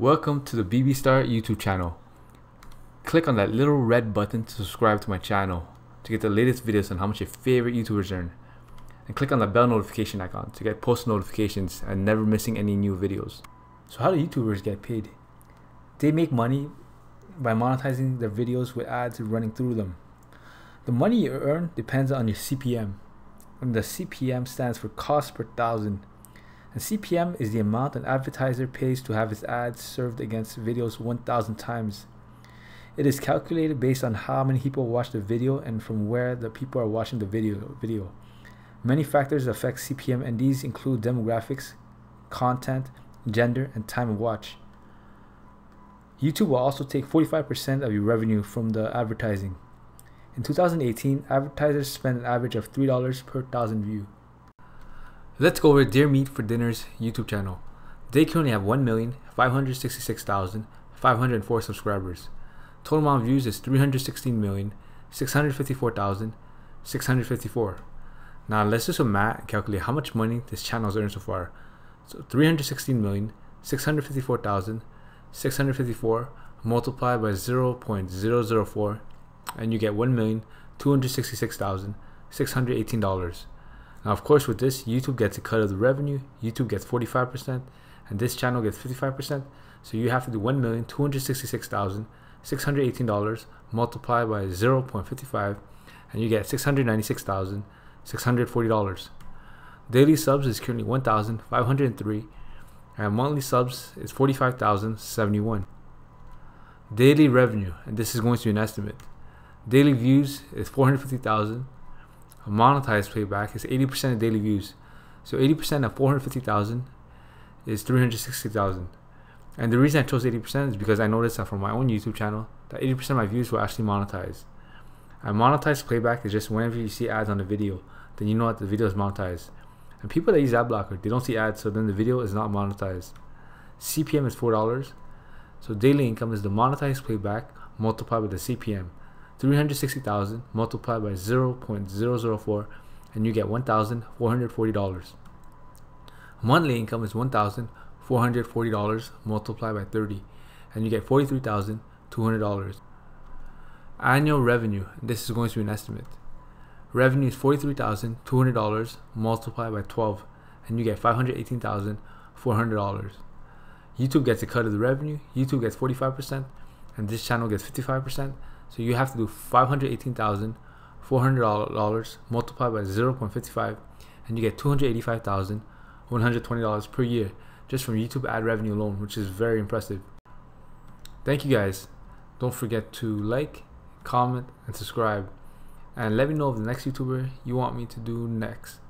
Welcome to the BB Star YouTube channel. Click on that little red button to subscribe to my channel to get the latest videos on how much your favorite YouTubers earn. And click on the bell notification icon to get post notifications and never missing any new videos. So how do YouTubers get paid? They make money by monetizing their videos with ads running through them. The money you earn depends on your CPM. And the CPM stands for cost per thousand. And CPM is the amount an advertiser pays to have his ads served against videos 1,000 times. It is calculated based on how many people watch the video and from where the people are watching the video. Many factors affect CPM, and these include demographics, content, gender, and time of watch. YouTube will also take 45% of your revenue from the advertising. In 2018, advertisers spent an average of $3 per thousand view. Let's go over Dear Meat for Dinner's YouTube channel. They currently have 1,566,504 subscribers. Total amount of views is 316,654,654. Now let's do some math and calculate how much money this channel has earned so far. So 316,654,654 multiplied by 0.004 and you get $1,266,618. Now of course with this, YouTube gets a cut of the revenue. YouTube gets 45% and this channel gets 55%, so you have to do $1,266,618 multiplied by 0.55 and you get $696,640. Daily subs is currently 1,503 and monthly subs is 45,071. Daily revenue, and this is going to be an estimate. Daily views is 450,000. A monetized playback is 80% of daily views, so 80% of 450,000 is 360,000. And the reason I chose 80% is because I noticed that from my own YouTube channel that 80% of my views were actually monetized. And monetized playback is just whenever you see ads on the video, then you know that the video is monetized. And people that use Adblocker, they don't see ads, so then the video is not monetized. CPM is $4, so daily income is the monetized playback multiplied with the CPM. 360,000 multiplied by 0.004 and you get $1,440. Monthly income is $1,440 multiplied by 30 and you get $43,200. Annual revenue, this is going to be an estimate. Revenue is $43,200 multiplied by 12 and you get $518,400. YouTube gets a cut of the revenue. YouTube gets 45% and this channel gets 55%. So you have to do $518,400 multiplied by 0.55 and you get $285,120 per year just from YouTube ad revenue alone, which is very impressive. Thank you guys. Don't forget to like, comment, and subscribe. And let me know of the next YouTuber you want me to do next.